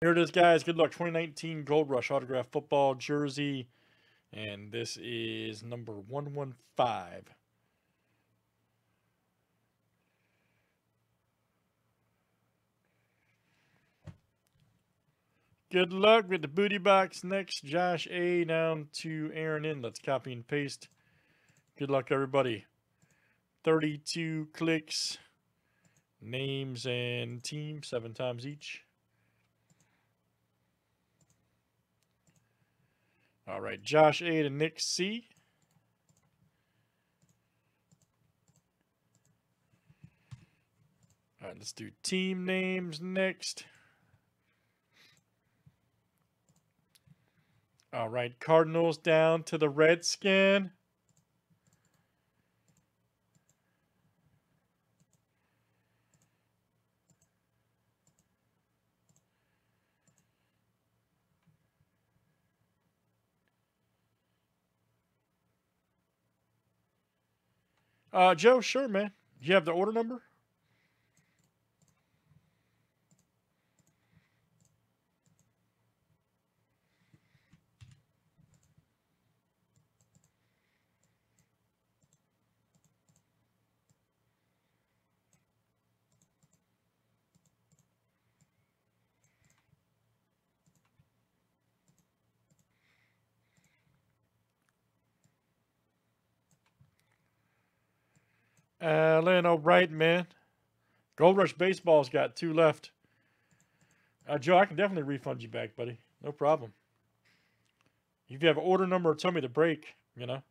Here it is, guys. Good luck. 2019 Gold Rush autograph football jersey. And this is number 115. Good luck with the booty box. Next, Josh A. down to Aaron N. Let's copy and paste. Good luck, everybody. 32 clicks. Names and team 7 times each. All right, Josh A to Nick C. All right, let's do team names next. All right, Cardinals down to the Redskin. Joe, sure, man. Do you have the order number? Alan O'Bright, man. Gold Rush Baseball's got 2 left. Joe, I can definitely refund you back, buddy. No problem. If you have an order number, tell me the break, you know.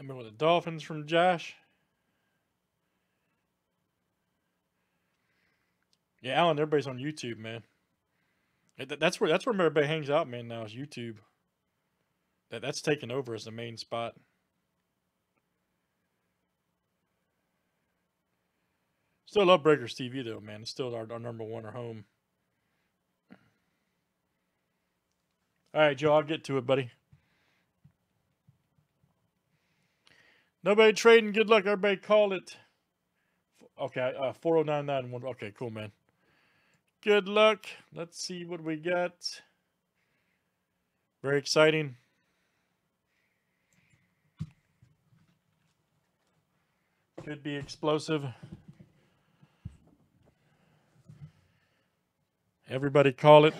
I'm going with the Dolphins from Josh. Yeah, Alan, everybody's on YouTube, man. That's where everybody hangs out, man, now is YouTube. That's taken over as the main spot. Still love Breakers TV, though, man. It's still our number one at home. All right, Joe, I'll get to it, buddy. Nobody trading. Good luck. Everybody call it. Okay, 40991. Okay, cool, man. Good luck. Let's see what we got. Very exciting. Could be explosive. Everybody call it.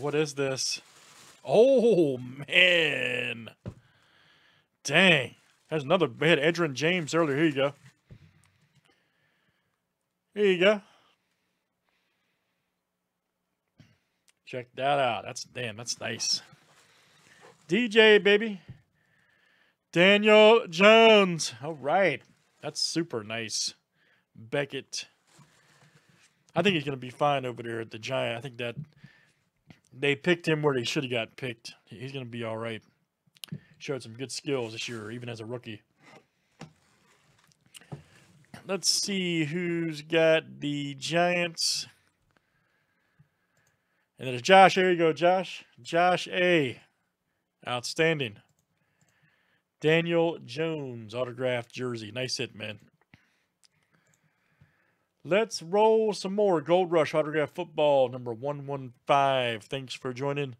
What is this? Oh, man. Dang. That's another bad Edrin James earlier. Here you go. Here you go. Check that out. That's nice. DJ, baby. Daniel Jones. All right. That's super nice. Beckett. I think he's going to be fine over there at the Giant. I think that... They picked him where they should have got picked. He's going to be all right. Showed some good skills this year, even as a rookie. Let's see who's got the Giants. And there's Josh. There you go, Josh. Josh A. Outstanding. Daniel Jones, autographed jersey. Nice hit, man. Let's roll some more Gold Rush autograph football, number 115. Thanks for joining.